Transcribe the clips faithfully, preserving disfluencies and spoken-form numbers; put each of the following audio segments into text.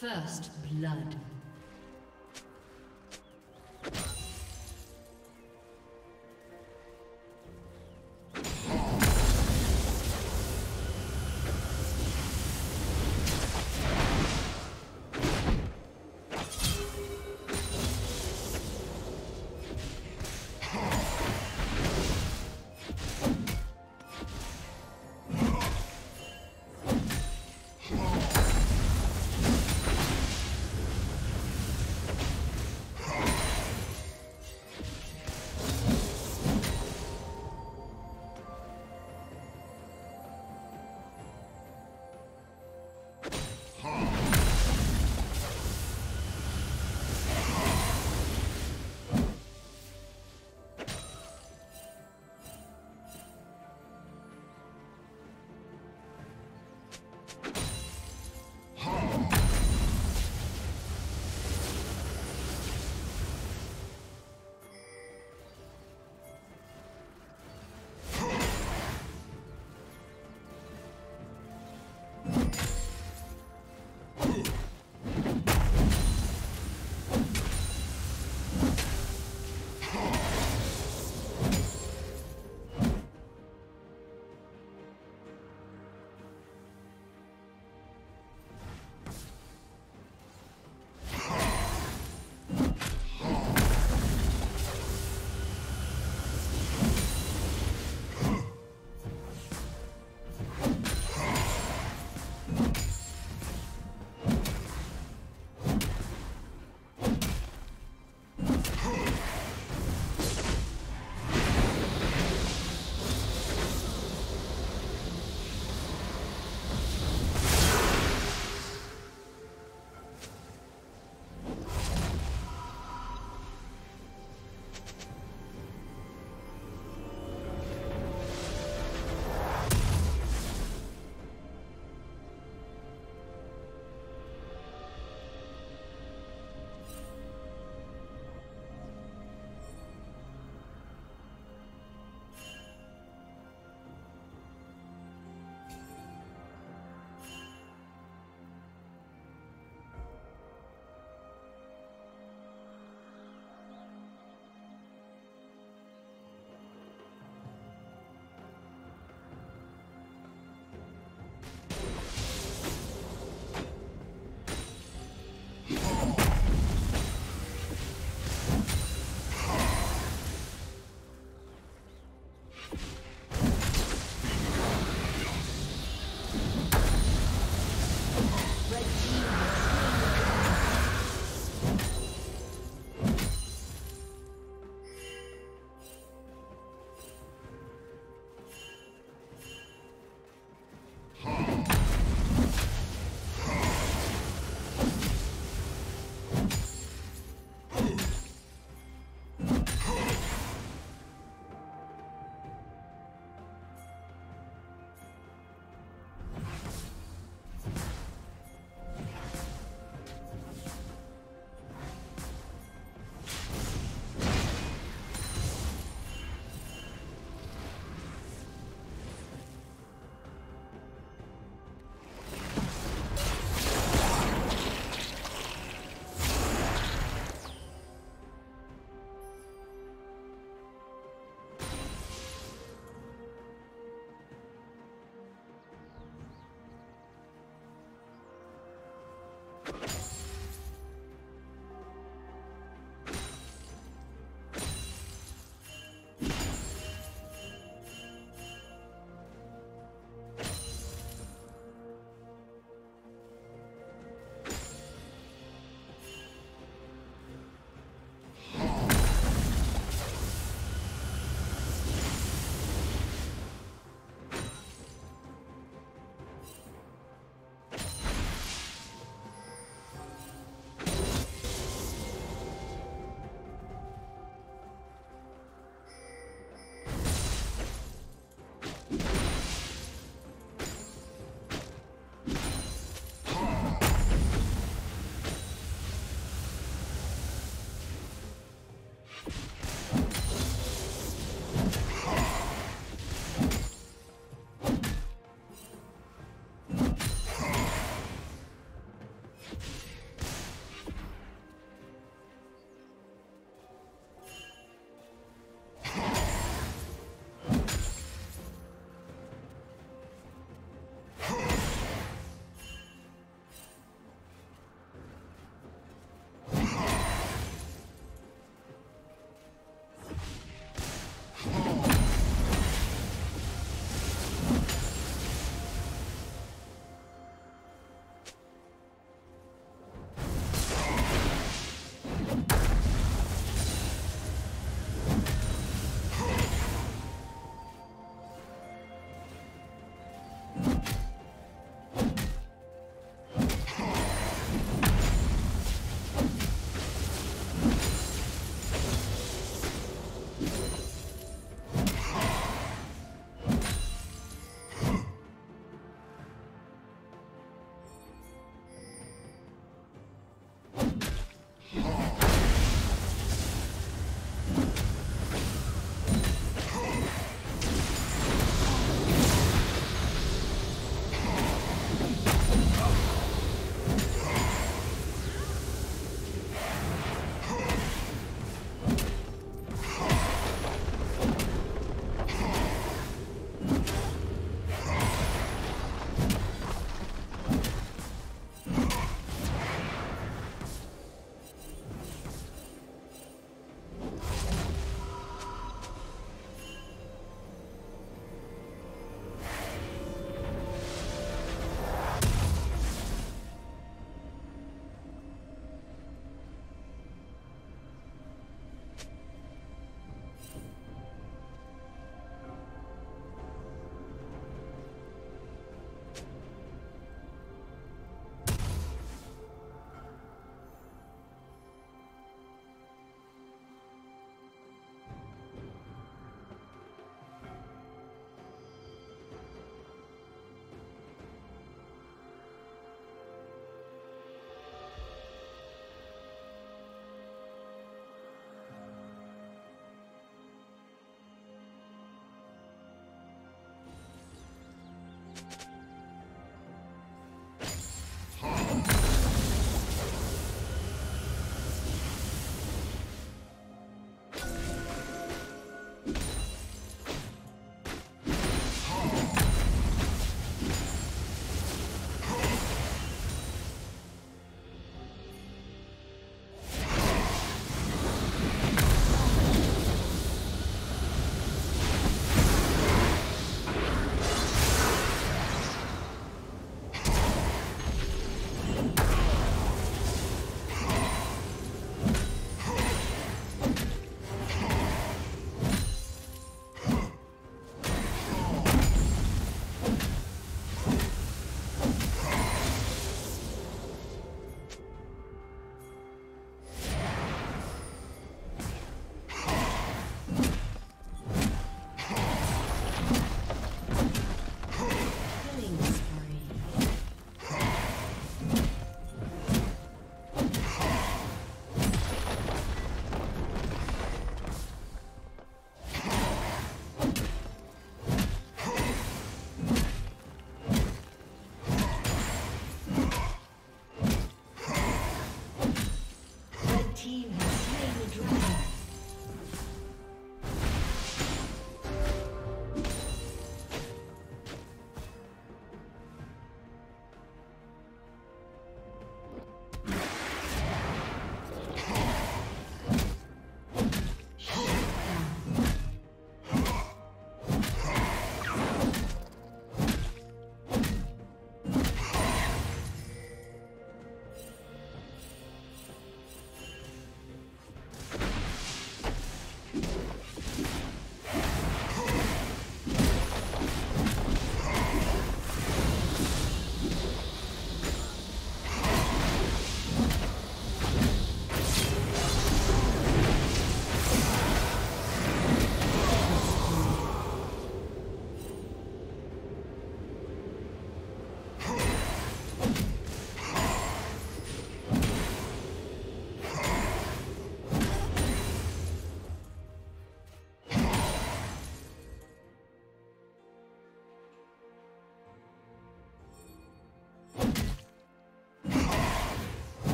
First blood.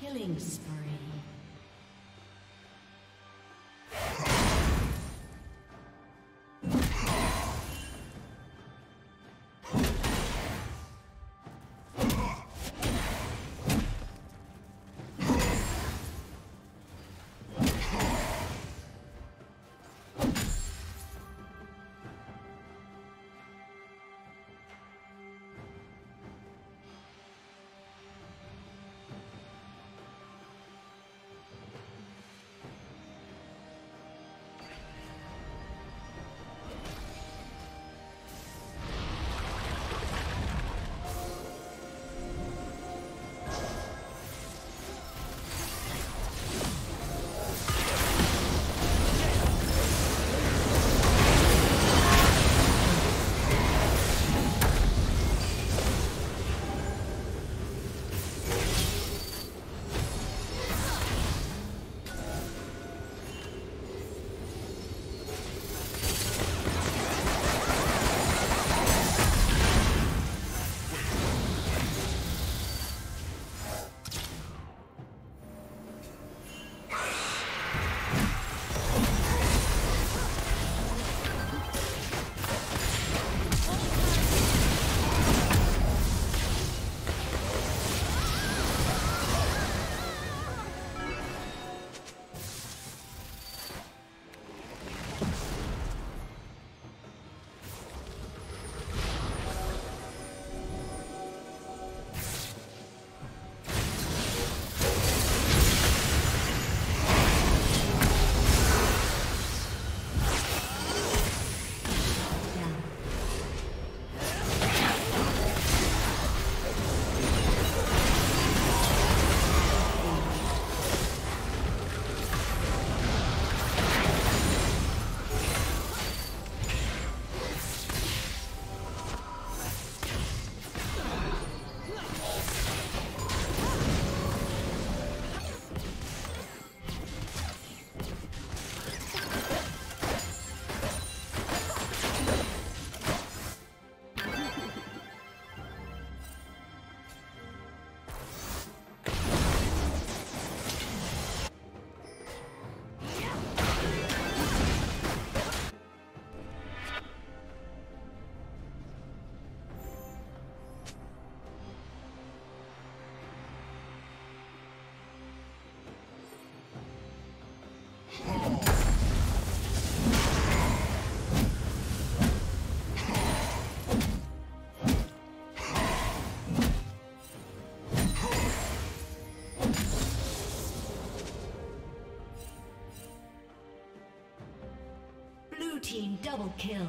Killing spree. Team double kill.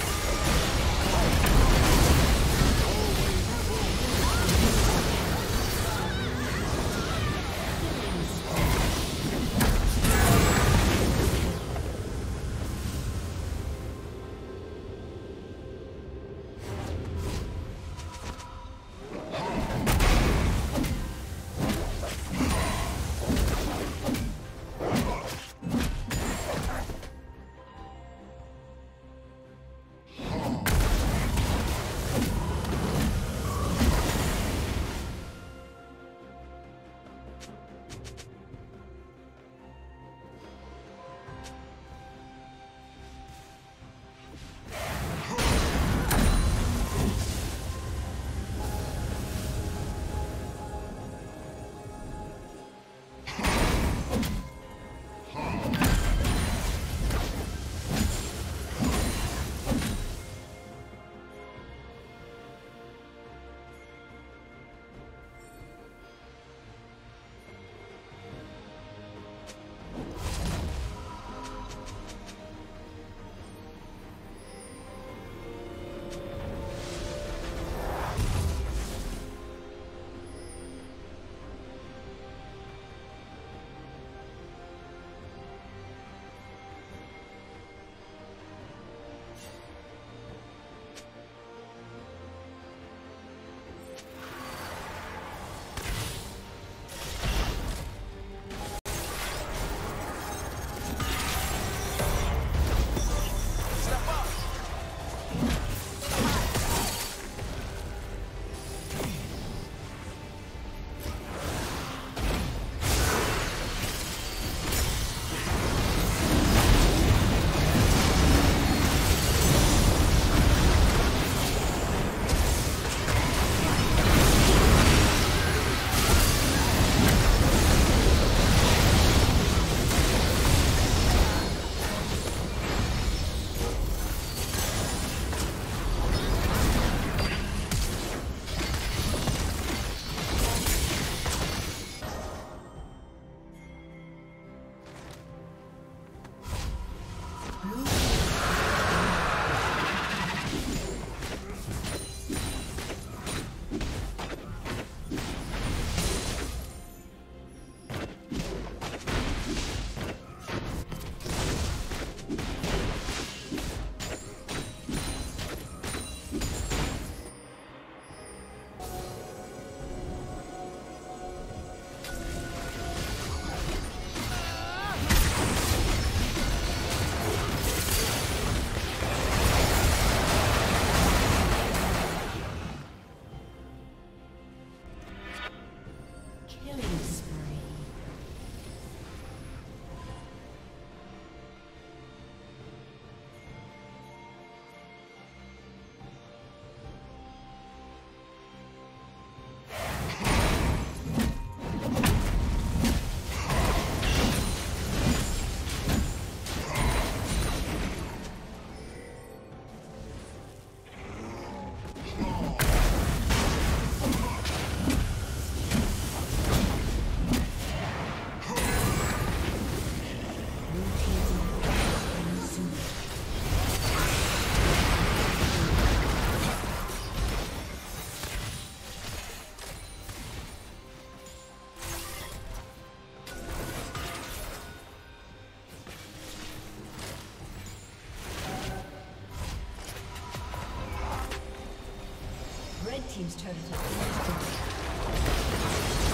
team's turret has been destroyed.